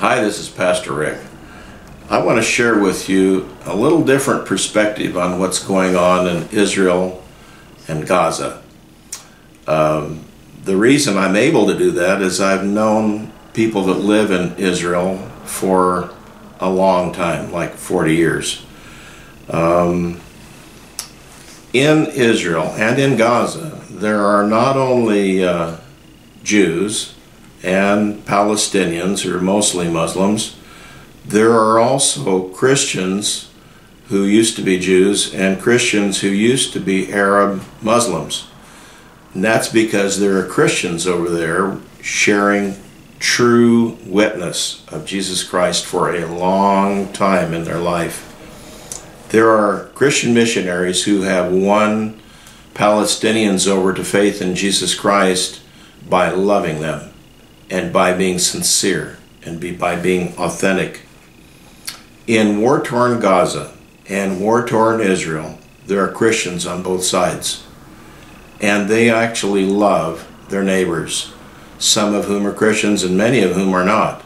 Hi, this is Pastor Rick. I want to share with you a little different perspective on what's going on in Israel and Gaza. The reason I'm able to do that is I've known people that live in Israel for a long time, like 40 years. In Israel and in Gaza, there are not only Jews and Palestinians, who are mostly Muslims, there are also Christians who used to be Jews and Christians who used to be Arab Muslims. And that's because there are Christians over there sharing true witness of Jesus Christ for a long time in their life. There are Christian missionaries who have won Palestinians over to faith in Jesus Christ by loving them and by being sincere and by being authentic. In war-torn Gaza and war-torn Israel, there are Christians on both sides, and they actually love their neighbors, some of whom are Christians and many of whom are not,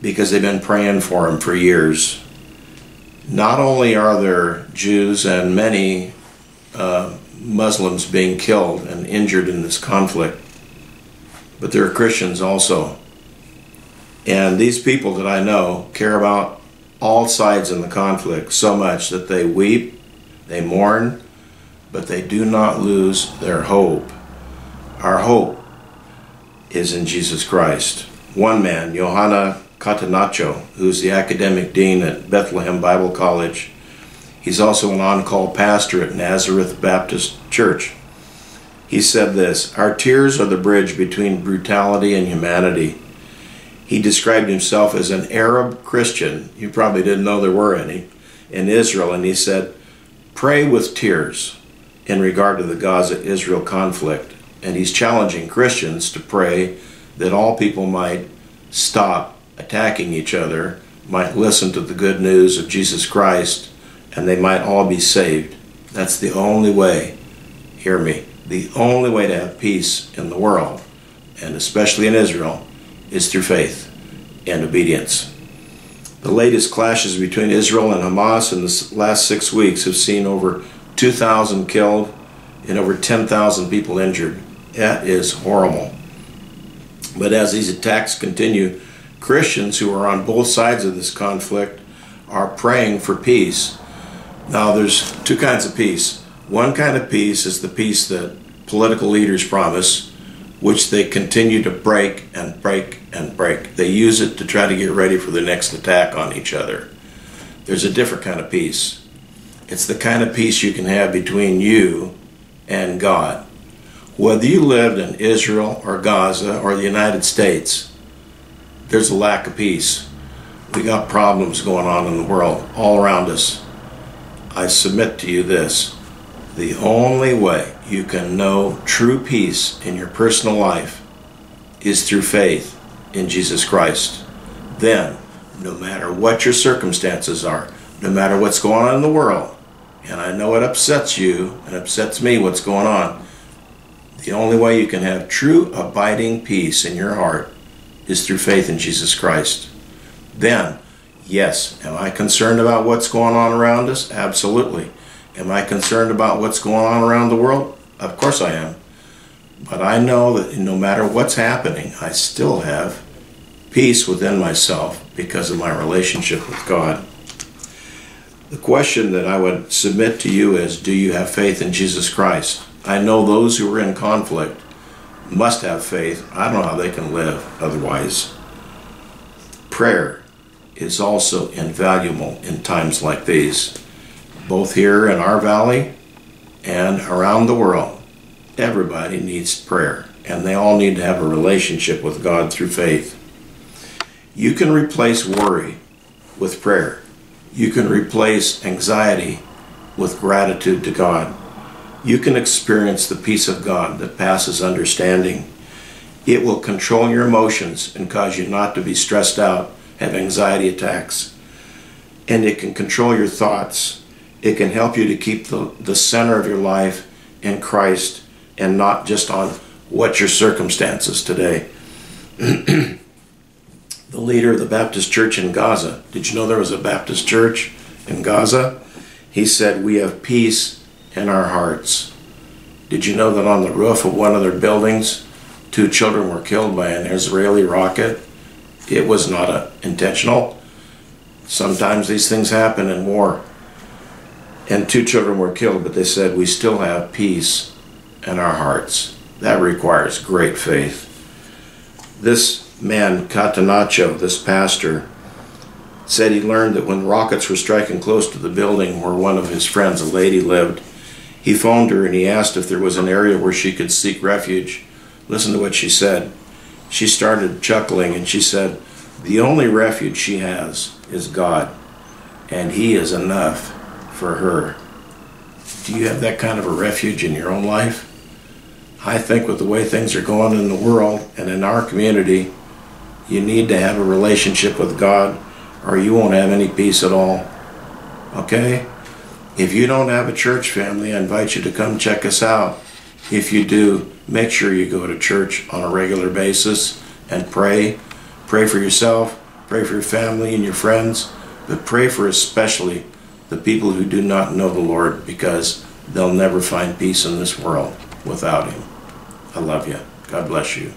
because they've been praying for them for years. Not only are there Jews and many Muslims being killed and injured in this conflict, but there are Christians also. And these people that I know care about all sides in the conflict so much that they weep, they mourn, but they do not lose their hope. Our hope is in Jesus Christ. One man, Yohanna Katanacho, who's the academic dean at Bethlehem Bible College. He's also an on-call pastor at Nazareth Baptist Church. He said this: "Our tears are the bridge between brutality and humanity." He described himself as an Arab Christian, you probably didn't know there were any, in Israel, and he said, "Pray with tears" in regard to the Gaza-Israel conflict. And he's challenging Christians to pray that all people might stop attacking each other, might listen to the good news of Jesus Christ, and they might all be saved. That's the only way, hear me, the only way to have peace in the world, and especially in Israel, is through faith and obedience. The latest clashes between Israel and Hamas in the last 6 weeks have seen over 2,000 killed and over 10,000 people injured. That is horrible. But as these attacks continue, Christians who are on both sides of this conflict are praying for peace. Now, there's two kinds of peace. One kind of peace is the peace that political leaders promise, which they continue to break and break and break. They use it to try to get ready for the next attack on each other. There's a different kind of peace. It's the kind of peace you can have between you and God. Whether you lived in Israel or Gaza or the United States, there's a lack of peace. We got problems going on in the world all around us. I submit to you this: the only way you can know true peace in your personal life is through faith in Jesus Christ. Then, no matter what your circumstances are, no matter what's going on in the world, and I know it upsets you and upsets me what's going on, the only way you can have true abiding peace in your heart is through faith in Jesus Christ. Then, yes, am I concerned about what's going on around us? Absolutely. Am I concerned about what's going on around the world? Of course I am. But I know that no matter what's happening, I still have peace within myself because of my relationship with God. The question that I would submit to you is, do you have faith in Jesus Christ? I know those who are in conflict must have faith. I don't know how they can live otherwise. Prayer is also invaluable in times like these, both here in our valley and around the world. Everybody needs prayer, and they all need to have a relationship with God through faith. You can replace worry with prayer. You can replace anxiety with gratitude to God. You can experience the peace of God that passes understanding. It will control your emotions and cause you not to be stressed out, have anxiety attacks. And it can control your thoughts. It can help you to keep the center of your life in Christ and not just on what your circumstances today. the leader of the Baptist church in Gaza. Did you know there was a Baptist church in Gaza? He said, "We have peace in our hearts." Did you know that on the roof of one of their buildings, 2 children were killed by an Israeli rocket? It was not intentional. Sometimes these things happen in war. And 2 children were killed, but they said, "We still have peace in our hearts." That requires great faith. This man, Katanacho, this pastor, said he learned that when rockets were striking close to the building where one of his friends, a lady, lived, he phoned her and he asked if there was an area where she could seek refuge. Listen to what she said. She started chuckling and she said, "The only refuge she has is God, and He is enough for her." Do you have that kind of a refuge in your own life? I think with the way things are going in the world and in our community, you need to have a relationship with God or you won't have any peace at all. Okay? If you don't have a church family, I invite you to come check us out. If you do, make sure you go to church on a regular basis and pray. Pray for yourself, pray for your family and your friends, but pray for especially the people who do not know the Lord, because they'll never find peace in this world without Him. I love you. God bless you.